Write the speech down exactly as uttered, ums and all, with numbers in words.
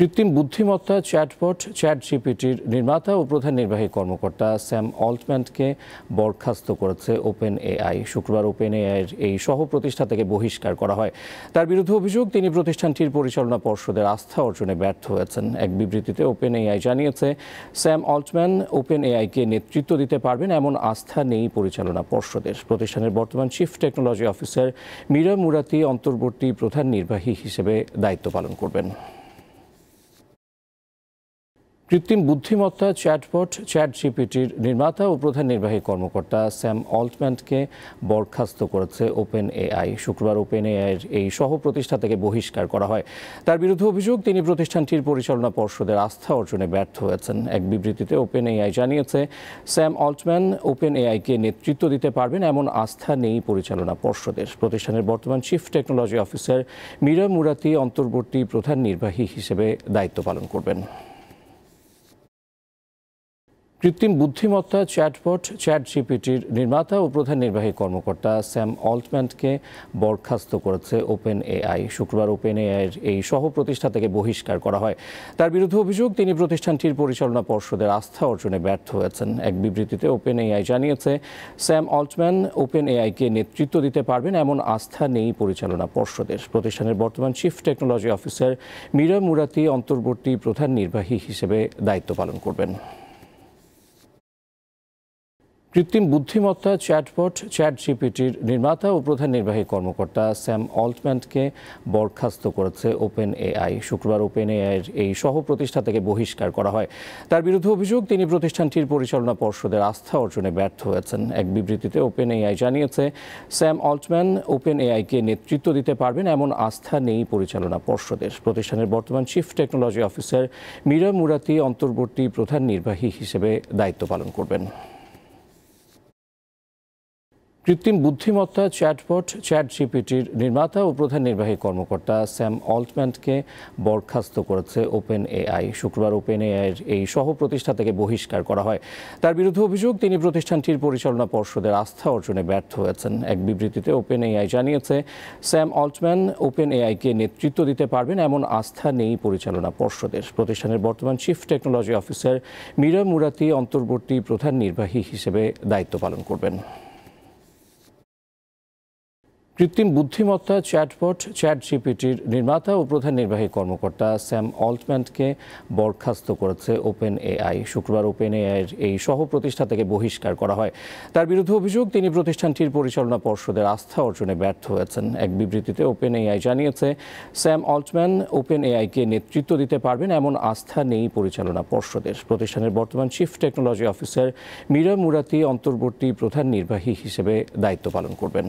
কৃত্রিম বুদ্ধিমত্তা চ্যাটবট চ্যাটজিপিটির নির্মাতা ও প্রধান নির্বাহী কর্মকর্তা স্যাম অল্টম্যানকে বরখাস্ত করেছে ওপেন এআই। শুক্রবার ওপেন এআইয়ের এই সহ প্রতিষ্ঠা থেকে বহিষ্কার করা হয়। তার বিরুদ্ধে অভিযোগ, তিনি প্রতিষ্ঠানটির পরিচালনা পর্ষদের আস্থা অর্জনে ব্যর্থ হয়েছেন। এক বিবৃতিতে ওপেন এআই জানিয়েছে, স্যাম অল্টম্যান ওপেন এআইকে নেতৃত্ব দিতে পারবেন এমন আস্থা নেই পরিচালনা পর্ষদের। প্রতিষ্ঠানের বর্তমান chief technology officer Mira Murati অন্তর্বর্তী প্রধান নির্বাহী হিসেবে দায়িত্ব পালন করবেন। কৃত্রিম বুদ্ধিমত্তা চ্যাটবট চ্যাটজিপিটির নির্মাতা ও প্রধান নির্বাহী কর্মকর্তা স্যাম অল্টম্যানকে বরখাস্ত করেছে ওপেন এআই। শুক্রবার ওপেন এআইয়ের এই সহ প্রতিষ্ঠা থেকে বহিষ্কার করা হয়। তার বিরুদ্ধে অভিযোগ, তিনি প্রতিষ্ঠানটির পরিচালনা পর্ষদের আস্থা অর্জনে ব্যর্থ হয়েছেন। এক বিবৃতিতে ওপেন এআই জানিয়েছে, স্যাম অল্টম্যান ওপেন এআইকে নেতৃত্ব দিতে পারবেন এমন আস্থা নেই পরিচালনা পর্ষদের। প্রতিষ্ঠানের বর্তমান chief technology officer Mira Murati অন্তর্বর্তী প্রধান নির্বাহী হিসেবে দায়িত্ব পালন করবেন। কৃত্রিম বুদ্ধিমত্তা চ্যাটবট চ্যাটজিপিটির নির্মাতা ও প্রধান নির্বাহী কর্মকর্তা স্যাম অল্টম্যানকে বরখাস্ত করেছে ওপেন এআই। শুক্রবার ওপেন এআইয়ের এই সহ প্রতিষ্ঠা থেকে বহিষ্কার করা হয়। তার বিরুদ্ধে অভিযোগ, তিনি প্রতিষ্ঠানটির পরিচালনা পর্ষদের আস্থা অর্জনে ব্যর্থ হয়েছেন। এক বিবৃতিতে ওপেন এআই জানিয়েছে, স্যাম অল্টম্যান ওপেন এআইকে নেতৃত্ব দিতে পারবেন এমন আস্থা নেই পরিচালনা পর্ষদের। প্রতিষ্ঠানের বর্তমান chief technology officer Mira Murati অন্তর্বর্তী প্রধান নির্বাহী হিসেবে দায়িত্ব পালন করবেন। কৃত্রিম বুদ্ধিমত্তা চ্যাটবট চ্যাটজিপিটির নির্মাতা ও প্রধান নির্বাহী কর্মকর্তা স্যাম অল্টম্যানকে বরখাস্ত করেছে ওপেন এআই। শুক্রবার ওপেন এআইয়ের এই সহ প্রতিষ্ঠা থেকে বহিষ্কার করা হয়। তার বিরুদ্ধে অভিযোগ, তিনি প্রতিষ্ঠানটির পরিচালনা পর্ষদের আস্থা অর্জনে ব্যর্থ হয়েছেন। এক বিবৃতিতে ওপেন এআই জানিয়েছে, স্যাম অল্টম্যান ওপেন এআইকে নেতৃত্ব দিতে পারবেন এমন আস্থা নেই পরিচালনা পর্ষদের। প্রতিষ্ঠানের বর্তমান chief technology officer Mira Murati অন্তর্বর্তী প্রধান নির্বাহী হিসেবে দায়িত্ব পালন করবেন। কৃত্রিম বুদ্ধিমত্তা চ্যাটবট চ্যাটজিপিটির নির্মাতা ও প্রধান নির্বাহী কর্মকর্তা স্যাম অল্টম্যানকে বরখাস্ত করেছে ওপেন এআই। শুক্রবার ওপেন এআইয়ের এই সহ প্রতিষ্ঠা থেকে বহিষ্কার করা হয়। তার বিরুদ্ধে অভিযোগ, তিনি প্রতিষ্ঠানটির পরিচালনা পর্ষদের আস্থা অর্জনে ব্যর্থ হয়েছেন। এক বিবৃতিতে ওপেন এআই জানিয়েছে, স্যাম অল্টম্যান ওপেন এআইকে নেতৃত্ব দিতে পারবেন এমন আস্থা নেই পরিচালনা পর্ষদের। প্রতিষ্ঠানের বর্তমান chief technology officer Mira Murati অন্তর্বর্তী প্রধান নির্বাহী হিসেবে দায়িত্ব পালন করবেন। কৃত্রিম বুদ্ধিমত্তা চ্যাটবট চ্যাটজিপিটির নির্মাতা ও প্রধান নির্বাহী কর্মকর্তা স্যাম অল্টম্যানকে বরখাস্ত করেছে ওপেন এআই। শুক্রবার ওপেন এআইয়ের এই সহ প্রতিষ্ঠা থেকে বহিষ্কার করা হয়। তার বিরুদ্ধে অভিযোগ, তিনি প্রতিষ্ঠানটির পরিচালনা পর্ষদের আস্থা অর্জনে ব্যর্থ হয়েছেন। এক বিবৃতিতে ওপেন এআই জানিয়েছে, স্যাম অল্টম্যান ওপেন এআইকে নেতৃত্ব দিতে পারবেন এমন আস্থা নেই পরিচালনা পর্ষদের। প্রতিষ্ঠানের বর্তমান chief technology officer Mira Murati অন্তর্বর্তী প্রধান নির্বাহী হিসেবে দায়িত্ব পালন করবেন।